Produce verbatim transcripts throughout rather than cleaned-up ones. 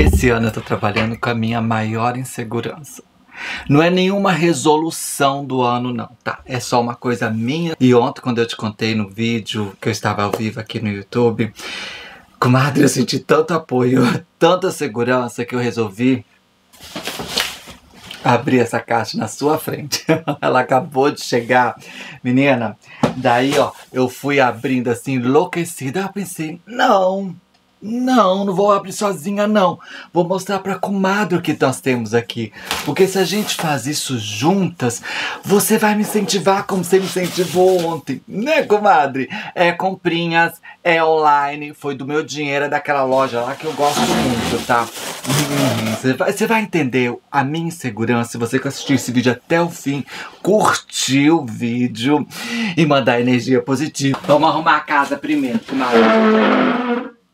Esse ano eu tô trabalhando com a minha maior insegurança. Não é nenhuma resolução do ano não, tá? É só uma coisa minha. E ontem, quando eu te contei no vídeo que eu estava ao vivo aqui no YouTube, comadre, eu senti tanto apoio, tanta segurança, que eu resolvi abrir essa caixa na sua frente. Ela acabou de chegar, menina. Daí, ó, eu fui abrindo assim, enlouquecida. Eu pensei, não, não, não vou abrir sozinha, não. Vou mostrar pra comadre o que nós temos aqui. Porque se a gente faz isso juntas, você vai me incentivar como você me incentivou ontem. Né, comadre? É comprinhas, é online. Foi do meu dinheiro, é daquela loja lá que eu gosto muito, tá? Você vai, você vai entender a minha insegurança se você que assistiu esse vídeo até o fim, curtiu o vídeo e mandar energia positiva. Vamos arrumar a casa primeiro, comadre.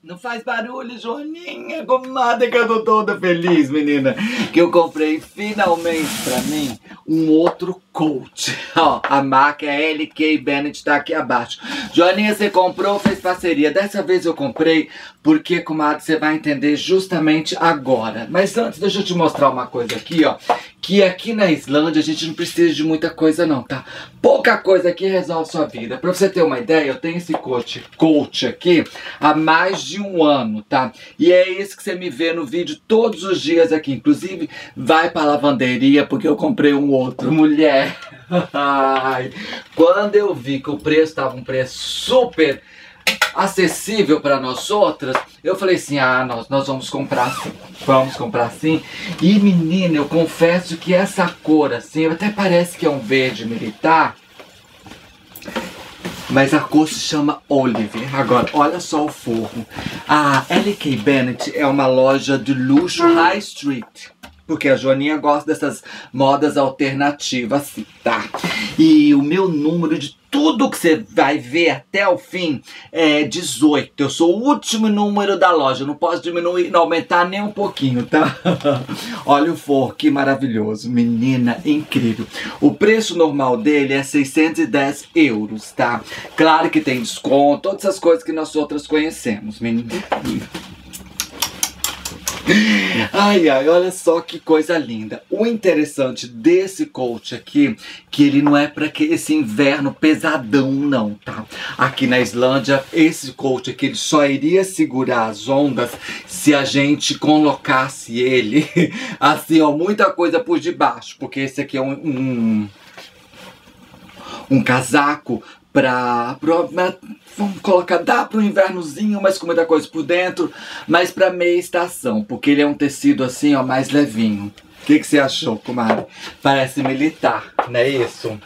Não faz barulho, Joaninha, comadre, que eu tô toda feliz, menina. Que eu comprei finalmente pra mim um outro coach. Ó, a marca é L K Bennett, tá aqui abaixo. Joaninha, você comprou, fez parceria. Dessa vez eu comprei porque, comadre, você vai entender justamente agora. Mas antes, deixa eu te mostrar uma coisa aqui, ó. Que aqui na Islândia a gente não precisa de muita coisa não, tá? Pouca coisa aqui resolve sua vida. Pra você ter uma ideia, eu tenho esse coach, coach aqui há mais de um ano, tá? E é isso que você me vê no vídeo todos os dias aqui. Inclusive, vai pra lavanderia porque eu comprei um outro. Mulher! Ai, quando eu vi que o preço estava um preço super acessível para nós outras, eu falei assim, ah, nós, nós vamos comprar sim, vamos comprar sim. E menina, eu confesso que essa cor assim, até parece que é um verde militar, mas a cor se chama Olive. Agora, olha só o forro. A L K Bennett é uma loja de luxo high street. Porque a Joaninha gosta dessas modas alternativas, assim, tá? E o meu número de tudo que você vai ver até o fim é dezoito. Eu sou o último número da loja. Não posso diminuir, não aumentar nem um pouquinho, tá? Olha o forro, que maravilhoso. Menina, incrível. O preço normal dele é seiscentos e dez euros, tá? Claro que tem desconto, todas essas coisas que nós outras conhecemos, menina. Ai, ai, olha só que coisa linda. O interessante desse coach aqui, que ele não é pra que esse inverno pesadão não, tá? Aqui na Islândia, esse coach aqui, ele só iria segurar as ondas se a gente colocasse ele assim, ó, muita coisa por debaixo. Porque esse aqui é um, um, um casaco pra, pra, vamos colocar, dá para um invernozinho, mas com muita coisa por dentro, mas para meia estação, porque ele é um tecido assim, ó, mais levinho. O que que você achou, comadre? Parece militar, não é isso?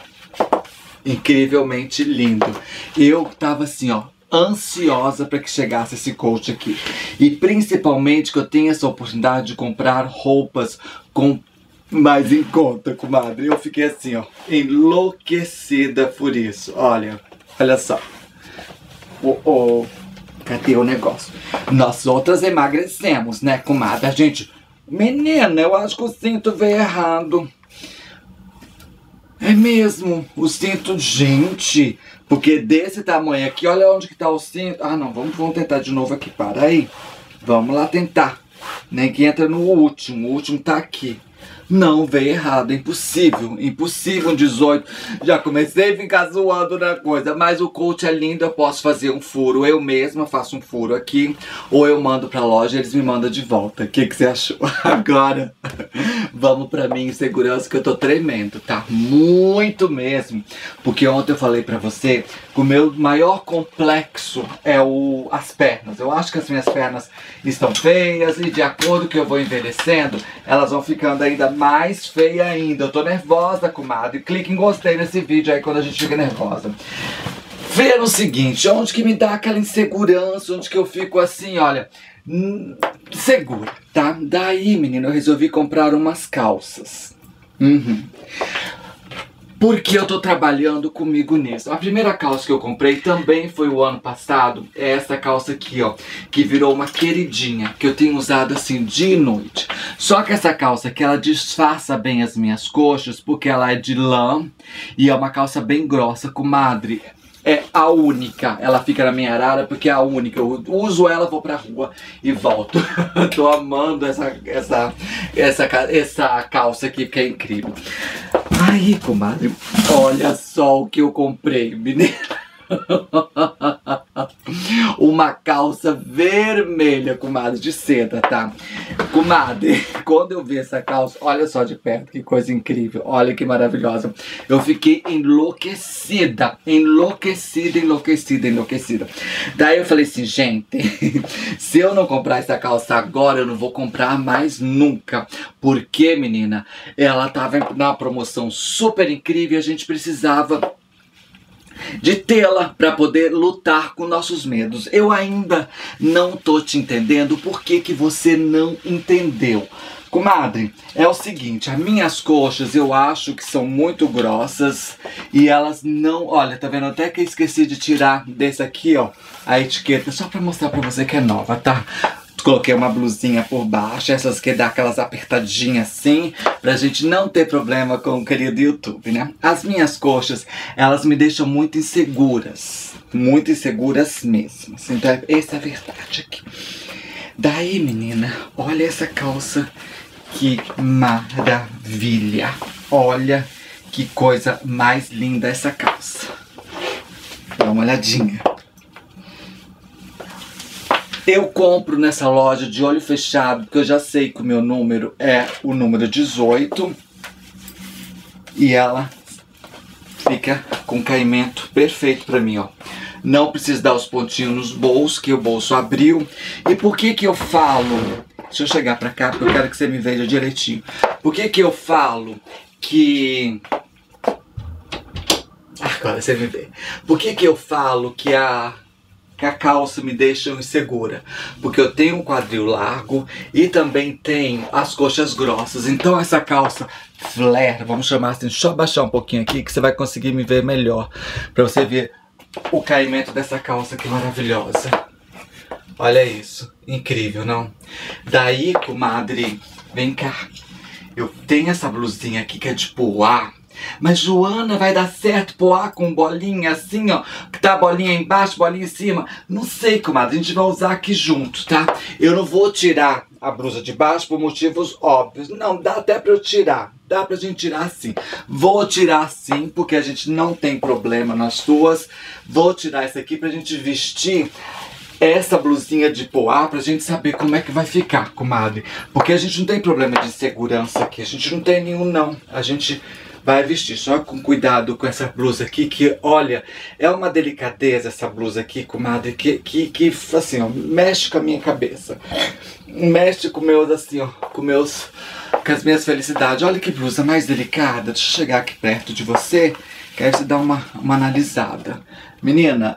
Incrivelmente lindo. Eu tava assim, ó, ansiosa para que chegasse esse coach aqui. E principalmente que eu tenha essa oportunidade de comprar roupas com mais em conta, comadre. Eu fiquei assim, ó, enlouquecida por isso. Olha, olha só. Oh, oh. Cadê o negócio? Nós outras emagrecemos, né, comadre? A gente... Menina, eu acho que o cinto veio errado. É mesmo, o cinto, gente. Porque desse tamanho aqui, olha onde que tá o cinto. Ah, não, vamos, vamos tentar de novo aqui, para aí. Vamos lá tentar. Nem que entra no último, o último tá aqui. Não, veio errado, impossível, impossível um dezoito. Já comecei a ficar zoando na coisa, mas o coach é lindo, eu posso fazer um furo, eu mesma faço um furo aqui, ou eu mando pra loja e eles me mandam de volta. O que que você achou? Agora, vamos pra minha insegurança, que eu tô tremendo, tá? Muito mesmo, porque ontem eu falei pra você que o meu maior complexo é o, as pernas. Eu acho que as minhas pernas estão feias e de acordo que eu vou envelhecendo, elas vão ficando ainda mais feia ainda. Eu tô nervosa, comadre. Clique em gostei nesse vídeo aí quando a gente fica nervosa. Ver o seguinte, onde que me dá aquela insegurança, onde que eu fico assim, olha, segura, tá? Daí, menina, eu resolvi comprar umas calças. Uhum. Porque eu tô trabalhando comigo nisso. A primeira calça que eu comprei também foi o ano passado. É essa calça aqui, ó, que virou uma queridinha, que eu tenho usado assim dia e noite. Só que essa calça aqui, ela disfarça bem as minhas coxas, porque ela é de lã e é uma calça bem grossa, comadre. é a única. Ela fica na minha arara porque é a única. Eu uso ela, vou pra rua e volto. Tô amando essa, essa, essa, essa calça aqui, que é incrível. Ai, comadre, olha só o que eu comprei, menina. Uma calça vermelha, comadre, de seda, tá? Comadre, quando eu vi essa calça, olha só de perto, que coisa incrível, olha que maravilhosa. Eu fiquei enlouquecida, enlouquecida, enlouquecida, enlouquecida. Daí eu falei assim, gente, se eu não comprar essa calça agora, eu não vou comprar mais nunca. Porque, menina, ela tava na promoção super incrível e a gente precisava de tê-la para poder lutar com nossos medos. Eu ainda não tô te entendendo. Por que que você não entendeu? Comadre, é o seguinte, as minhas coxas eu acho que são muito grossas e elas não... Olha, tá vendo? Até que eu esqueci de tirar desse aqui, ó, a etiqueta, só pra mostrar pra você que é nova, tá? Coloquei uma blusinha por baixo, essas que dá aquelas apertadinhas assim, pra gente não ter problema com o querido YouTube, né? As minhas coxas, elas me deixam muito inseguras, muito inseguras mesmo. Então, essa é a verdade aqui. Daí, menina, olha essa calça, que maravilha! Olha que coisa mais linda essa calça. Dá uma olhadinha. Eu compro nessa loja de olho fechado, porque eu já sei que o meu número é o número dezoito. E ela fica com caimento perfeito pra mim, ó. Não preciso dar os pontinhos nos bolsos, que o bolso abriu. E por que que eu falo... Deixa eu chegar pra cá, porque eu quero que você me veja direitinho. Por que que eu falo que... Agora você me vê. Por que que eu falo que a... que a calça me deixa insegura? Porque eu tenho um quadril largo e também tenho as coxas grossas. Então essa calça flare, vamos chamar assim, deixa eu abaixar um pouquinho aqui que você vai conseguir me ver melhor, pra você ver o caimento dessa calça, que maravilhosa. Olha isso, incrível, não? Daí, comadre, vem cá. Eu tenho essa blusinha aqui que é de poá. Mas, Joana, vai dar certo poá com bolinha assim, ó? Que tá bolinha embaixo, bolinha em cima? Não sei, comadre. A gente vai usar aqui junto, tá? Eu não vou tirar a blusa de baixo por motivos óbvios. Não, dá até pra eu tirar. Dá pra gente tirar sim. Vou tirar sim, porque a gente não tem problema nas suas. Vou tirar essa aqui pra gente vestir essa blusinha de poá, pra gente saber como é que vai ficar, comadre. Porque a gente não tem problema de insegurança aqui. A gente não tem nenhum, não. A gente... vai vestir só com cuidado com essa blusa aqui, que olha, é uma delicadeza essa blusa aqui, comadre, que, que, que assim, ó, mexe com a minha cabeça, mexe com meus, assim, ó, com meus, com as minhas felicidades. Olha que blusa mais delicada, deixa eu chegar aqui perto de você, quero te dar uma, uma analisada. Menina,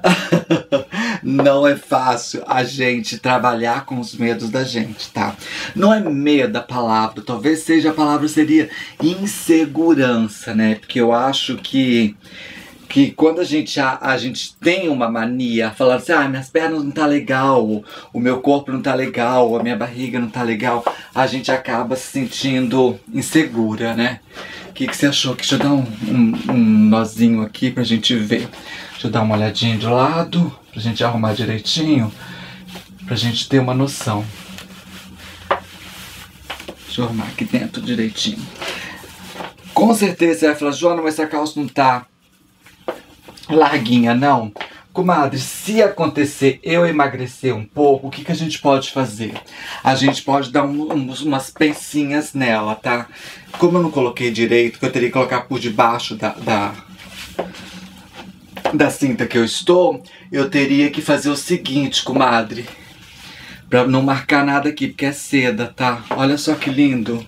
não é fácil a gente trabalhar com os medos da gente, tá? Não é medo a palavra, talvez seja a palavra, seria insegurança, né? Porque eu acho que, que quando a gente, a, a gente tem uma mania, falando assim, ah, minhas pernas não tá legal, o meu corpo não tá legal, a minha barriga não tá legal, a gente acaba se sentindo insegura, né? O que, que você achou? Deixa eu dar um, um, um nozinho aqui pra gente ver. Deixa eu dar uma olhadinha de lado, pra gente arrumar direitinho, pra gente ter uma noção. Deixa eu arrumar aqui dentro direitinho. Com certeza você vai falar, Joana, mas essa calça não tá larguinha, não? Comadre, se acontecer eu emagrecer um pouco, o que, que a gente pode fazer? A gente pode dar um, um, umas pecinhas nela, tá? Como eu não coloquei direito, que eu teria que colocar por debaixo da, da, da cinta que eu estou, eu teria que fazer o seguinte, comadre, pra não marcar nada aqui, porque é seda, tá? Olha só que lindo.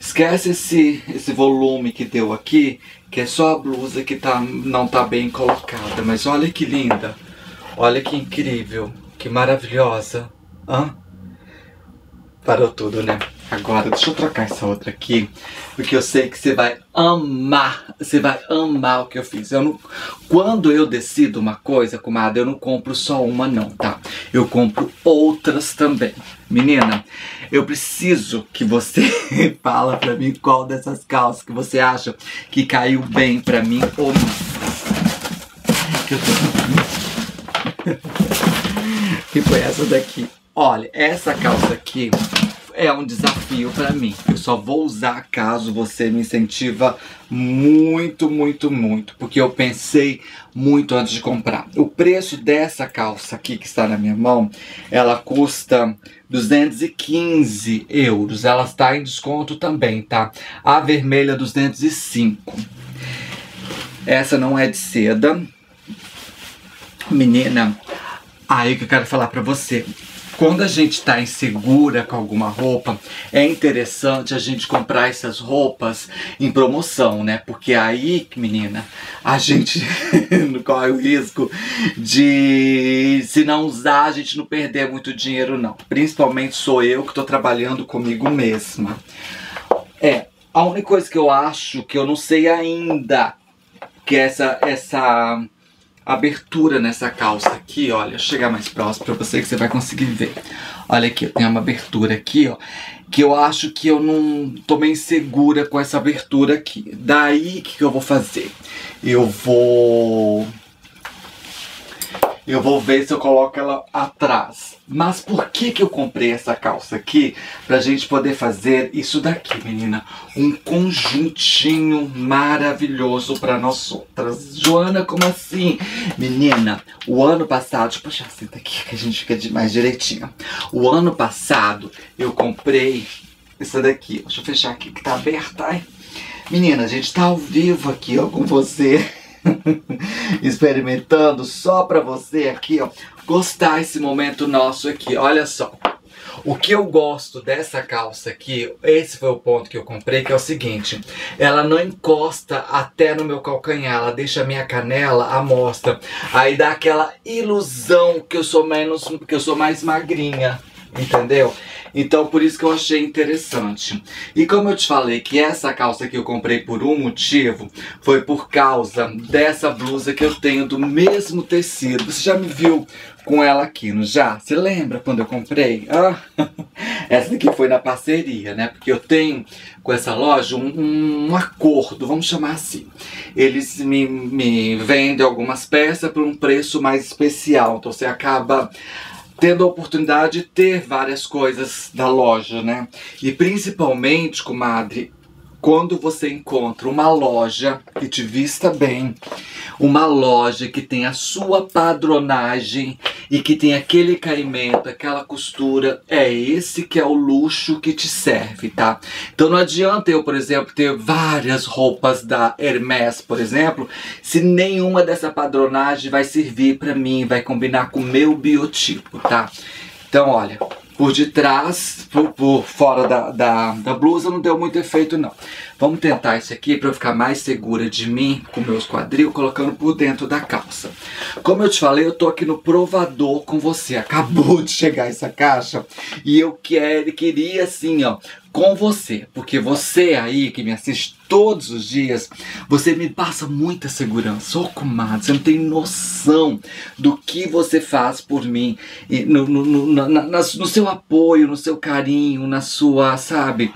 Esquece esse, esse volume que deu aqui, que é só a blusa que tá, não tá bem colocada. Mas olha que linda. Olha que incrível. Que maravilhosa. Hã? Parou tudo, né? Agora, deixa eu trocar essa outra aqui, porque eu sei que você vai amar. Você vai amar o que eu fiz. Eu não, quando eu decido uma coisa, comadre, eu não compro só uma não, tá? Eu compro outras também. Menina, eu preciso que você fala pra mim qual dessas calças que você acha que caiu bem pra mim ou não. que eu tô... que foi essa daqui. Olha, essa calça aqui é um desafio pra mim. Eu só vou usar caso você me incentiva muito, muito, muito. Porque eu pensei muito antes de comprar. O preço dessa calça aqui que está na minha mão, ela custa duzentos e quinze euros. Ela está em desconto também, tá? A vermelha, duzentos e cinco. Essa não é de seda. Menina, aí que eu quero falar pra você. Quando a gente está insegura com alguma roupa, é interessante a gente comprar essas roupas em promoção, né? Porque aí, menina, a gente corre o risco de, se não usar, a gente não perder muito dinheiro, não. Principalmente sou eu que estou trabalhando comigo mesma. É, a única coisa que eu acho, que eu não sei ainda, que é essa... essa abertura nessa calça aqui, olha, chegar mais próximo pra você que você vai conseguir ver. Olha aqui, tem uma abertura aqui, ó, que eu acho que eu não tô meio segura com essa abertura aqui. Daí, o que, que eu vou fazer? Eu vou... Eu vou ver se eu coloco ela atrás. Mas por que que eu comprei essa calça aqui? Pra gente poder fazer isso daqui, menina. Um conjuntinho maravilhoso pra nós outras. Joana, como assim? Menina, o ano passado... Puxa, senta aqui que a gente fica mais direitinho. O ano passado eu comprei essa daqui. Deixa eu fechar aqui que tá aberta. Ai. Menina, a gente tá ao vivo aqui, ó, com você. Experimentando só pra você aqui, ó, gostar esse momento nosso aqui. Olha só, o que eu gosto dessa calça aqui, esse foi o ponto que eu comprei, que é o seguinte: ela não encosta até no meu calcanhar, ela deixa a minha canela à mostra. Aí dá aquela ilusão que eu sou menos, que eu sou mais magrinha, entendeu? Então por isso que eu achei interessante. E como eu te falei que essa calça que eu comprei por um motivo, foi por causa dessa blusa que eu tenho do mesmo tecido. Você já me viu com ela aqui, não já? Você lembra quando eu comprei? Ah, essa daqui foi na parceria, né? Porque eu tenho com essa loja um, um, um acordo, vamos chamar assim. Eles me, me vendem algumas peças por um preço mais especial. Então você acaba tendo a oportunidade de ter várias coisas da loja, né? E principalmente, comadre, quando você encontra uma loja que te vista bem, uma loja que tem a sua padronagem e que tem aquele caimento, aquela costura, é esse que é o luxo que te serve, tá? Então não adianta eu, por exemplo, ter várias roupas da Hermès, por exemplo, se nenhuma dessa padronagem vai servir pra mim, vai combinar com o meu biotipo, tá? Então, olha... Por detrás, por, por fora da, da, da blusa, não deu muito efeito, não. Vamos tentar isso aqui para eu ficar mais segura de mim, com meus quadril, colocando por dentro da calça. Como eu te falei, eu tô aqui no provador com você. Acabou de chegar essa caixa e eu quero, queria assim, ó, com você. Porque você aí, que me assiste todos os dias, você me passa muita segurança. Ô, comadre, você não tem noção do que você faz por mim. E no, no, no, na, na, no seu apoio, no seu carinho, na sua, sabe...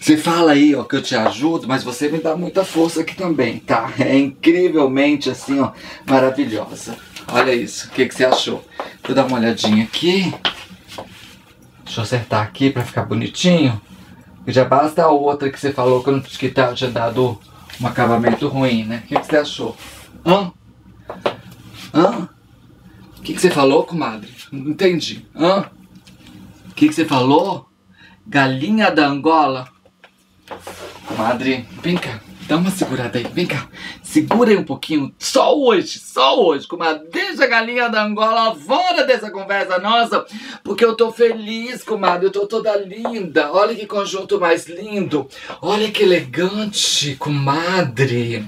Você fala aí, ó, que eu te ajudo, mas você me dá muita força aqui também, tá? É incrivelmente, assim, ó, maravilhosa. Olha isso, o que que você achou? Deixa eu dar uma olhadinha aqui. Deixa eu acertar aqui pra ficar bonitinho. Já basta a outra que você falou que eu não que tá, tinha dado um acabamento ruim, né? O que que você achou? Hã? Hã? O que que você falou, comadre? Não entendi. Hã? O que que você falou? Galinha da Angola? Comadre, vem cá, dá uma segurada aí, vem cá, segura aí um pouquinho, só hoje, só hoje, comadre, deixa a galinha da Angola fora dessa conversa nossa, porque eu tô feliz, comadre, eu tô toda linda, olha que conjunto mais lindo, olha que elegante, comadre,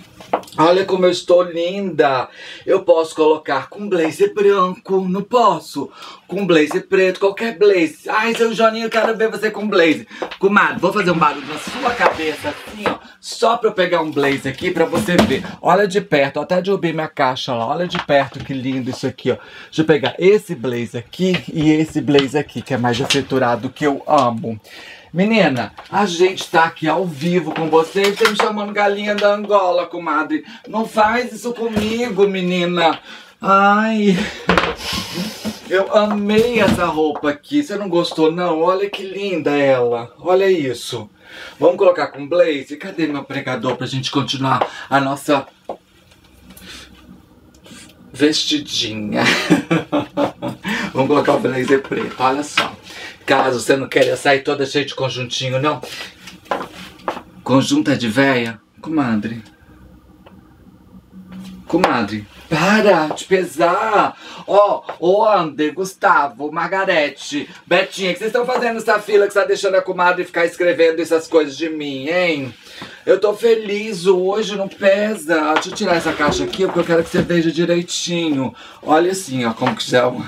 olha como eu estou linda, eu posso colocar com blazer branco, não posso? Com blazer preto, qualquer blazer. Ai, seu Joninho, eu quero ver você com blazer. Comadre, vou fazer um barulho na sua cabeça assim, ó, só pra eu pegar um blazer aqui pra você ver. Olha de perto, ó, até derrubei minha caixa lá, olha de perto que lindo isso aqui, ó. Deixa eu pegar esse blazer aqui e esse blazer aqui, que é mais acenturado, que eu amo. Menina, a gente tá aqui ao vivo com vocês, tá me chamando galinha da Angola, comadre. Não faz isso comigo, menina. Ai, eu amei essa roupa aqui. Você não gostou, não? Olha que linda ela. Olha isso. Vamos colocar com blazer? Cadê meu pregador pra gente continuar a nossa vestidinha? Vamos colocar o blazer preto, olha só. Caso você não queira sair toda cheia de conjuntinho, não. Conjunta de véia? Comadre. Comadre, para de pesar. Ó, oh, o Ander, Gustavo, Margarete, Betinha, que vocês estão fazendo essa fila que está deixando a comadre ficar escrevendo essas coisas de mim, hein? Eu tô feliz hoje, não pesa. Deixa eu tirar essa caixa aqui, porque eu quero que você veja direitinho. Olha assim, ó, como que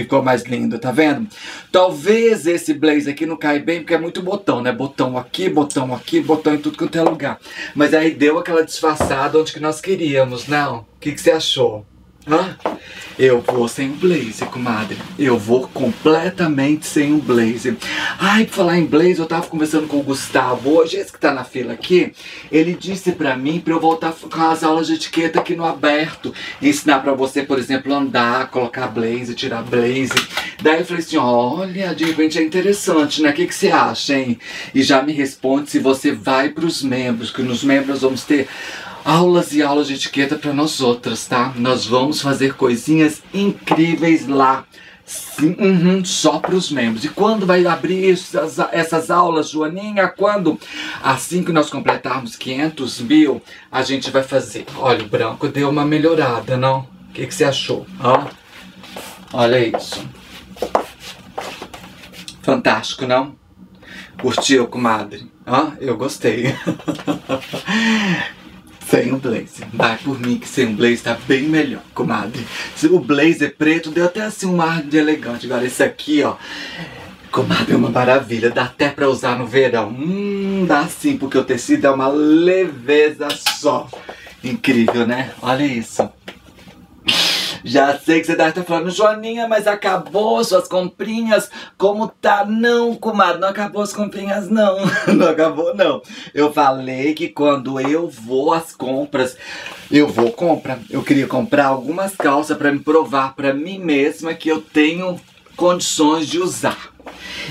ficou mais lindo, tá vendo? Talvez esse blazer aqui não caia bem, porque é muito botão, né? Botão aqui, botão aqui, botão em tudo quanto é lugar. Mas aí deu aquela disfarçada onde que nós queríamos, não? O que que você achou? Hã? Eu vou sem um blazer, comadre. Eu vou completamente sem um blazer. Ai, pra falar em blazer, eu tava conversando com o Gustavo hoje, esse que tá na fila aqui. Ele disse pra mim pra eu voltar com as aulas de etiqueta aqui no aberto. Ensinar pra você, por exemplo, andar, colocar blazer, tirar blazer. Daí eu falei assim, olha, de repente é interessante, né? O que que você acha, hein? E já me responde se você vai pros membros, que nos membros vamos ter aulas e aulas de etiqueta para nós outras, tá? Nós vamos fazer coisinhas incríveis lá. Sim, uhum, só para os membros. E quando vai abrir essas, essas aulas, Joaninha? Quando? Assim que nós completarmos quinhentos mil, a gente vai fazer. Olha, o branco deu uma melhorada, não? O que que você achou? Hã? Olha isso. Fantástico, não? Curtiu, comadre? Hã? Eu gostei. Sem um blazer. Vai por mim que sem um blazer tá bem melhor, comadre. O blazer preto deu até assim um ar de elegante. Agora esse aqui, ó, comadre, é uma maravilha. Dá até pra usar no verão. Hum, dá sim, porque o tecido é uma leveza só. Incrível, né? Olha isso. Já sei que você deve estar falando, Joaninha, mas acabou suas comprinhas, como tá? Não, comadre, não acabou as comprinhas, não. Não acabou, não. Eu falei que quando eu vou às compras, eu vou comprar. Eu queria comprar algumas calças pra me provar pra mim mesma que eu tenho condições de usar.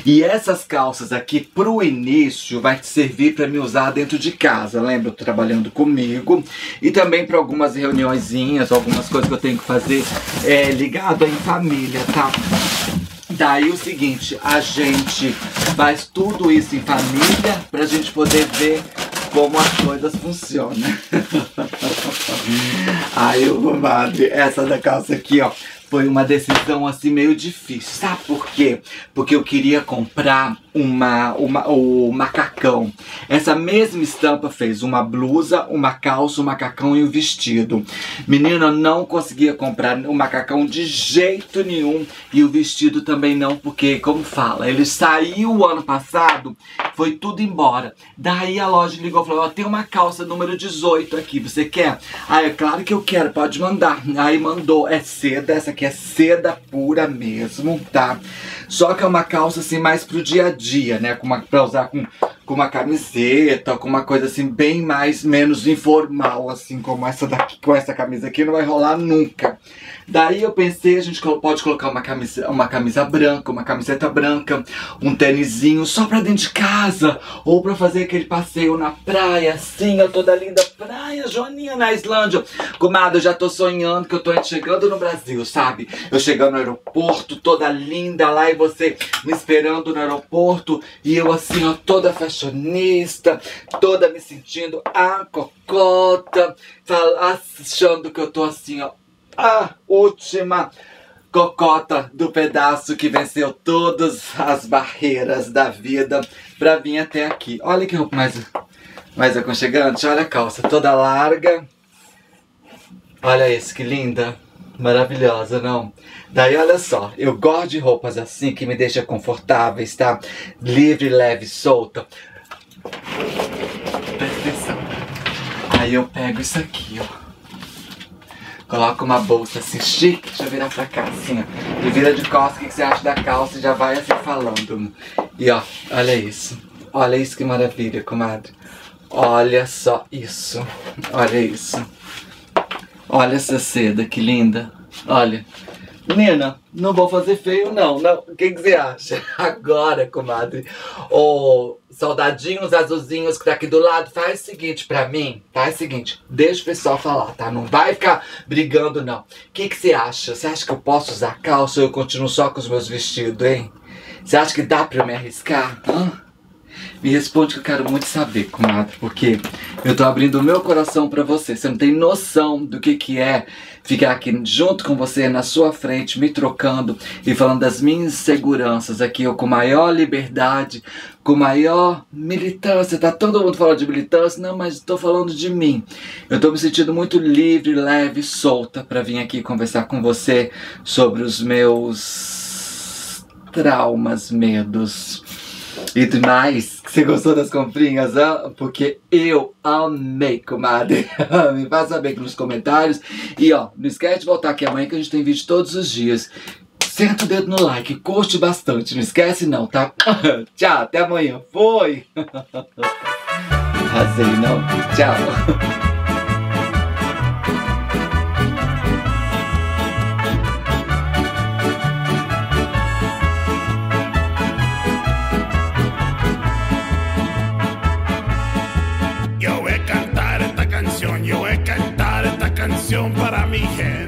E essas calças aqui, pro início, vai te servir para me usar dentro de casa. Lembra? Trabalhando comigo. E também para algumas reuniõezinhas, algumas coisas que eu tenho que fazer é, ligado em família, tá? Daí o seguinte, a gente faz tudo isso em família pra gente poder ver como as coisas funcionam. Aí, comadre, essa da calça aqui, ó, foi uma decisão assim meio difícil. Sabe por quê? Porque eu queria comprar uma, uma, o macacão. Essa mesma estampa fez uma blusa, uma calça, um macacão e um vestido. Menina, eu não conseguia comprar o macacão de jeito nenhum. E o vestido também não, porque, como fala, ele saiu o ano passado, foi tudo embora. Daí a loja ligou e falou, ó, tem uma calça número dezoito aqui, você quer? Ah, é claro que eu quero, pode mandar. Aí mandou, é seda, essa aqui que é seda pura mesmo, tá? Só que é uma calça assim mais pro dia a dia, né? Com uma, pra usar com, com uma camiseta, com uma coisa assim bem mais, menos informal, assim, como essa daqui, com essa camisa aqui não vai rolar nunca. Daí eu pensei, a gente pode colocar uma camisa, uma camisa branca, uma camiseta branca, um tênisinho só pra dentro de casa, ou pra fazer aquele passeio na praia, assim, ó, toda linda praia, Joaninha, na Islândia. Comadre, eu já tô sonhando que eu tô chegando no Brasil, sabe? Eu chegando no aeroporto, toda linda lá, e você me esperando no aeroporto, e eu assim, ó, toda fashionista, toda me sentindo a cocota, achando que eu tô assim, ó, a última cocota do pedaço que venceu todas as barreiras da vida pra vir até aqui. Olha que roupa mais, mais aconchegante, olha a calça toda larga. Olha esse, que linda. Maravilhosa, não? Daí, olha só, eu gosto de roupas assim, que me deixam confortáveis, tá? Livre, leve, solta. Presta atenção. Aí eu pego isso aqui, ó. Coloco uma bolsa assim, chique. Deixa eu virar pra cá, assim, ó. E vira de costas, o que você acha da calça? E já vai assim, falando. E, ó, olha isso. Olha isso que maravilha, comadre. Olha só isso. Olha isso. Olha essa seda, que linda. Olha. Nina, não vou fazer feio não, não. O que que você acha? Agora, comadre, ô, soldadinhos azulzinhos que tá aqui do lado, faz o seguinte pra mim, faz o seguinte, deixa o pessoal falar, tá? Não vai ficar brigando não. O que que você acha? Você acha que eu posso usar calça ou eu continuo só com os meus vestidos, hein? Você acha que dá pra eu me arriscar? Hã? Me responde que eu quero muito saber, comadre, porque eu tô abrindo o meu coração pra você. Você não tem noção do que que é ficar aqui junto com você, na sua frente, me trocando e falando das minhas inseguranças aqui, eu com maior liberdade, com maior militância. Tá todo mundo falando de militância, não, mas tô falando de mim. Eu tô me sentindo muito livre, leve, solta pra vir aqui conversar com você sobre os meus traumas, medos. E demais, você gostou das comprinhas, hein? Porque eu amei, comadre. Me faz saber aqui nos comentários. E ó, não esquece de voltar aqui amanhã que a gente tem vídeo todos os dias. Senta o dedo no like, curte bastante. Não esquece não, tá? Tchau, até amanhã. Foi! Arrasei, não? Tchau! Yo voy a cantar esta canción para mi gente.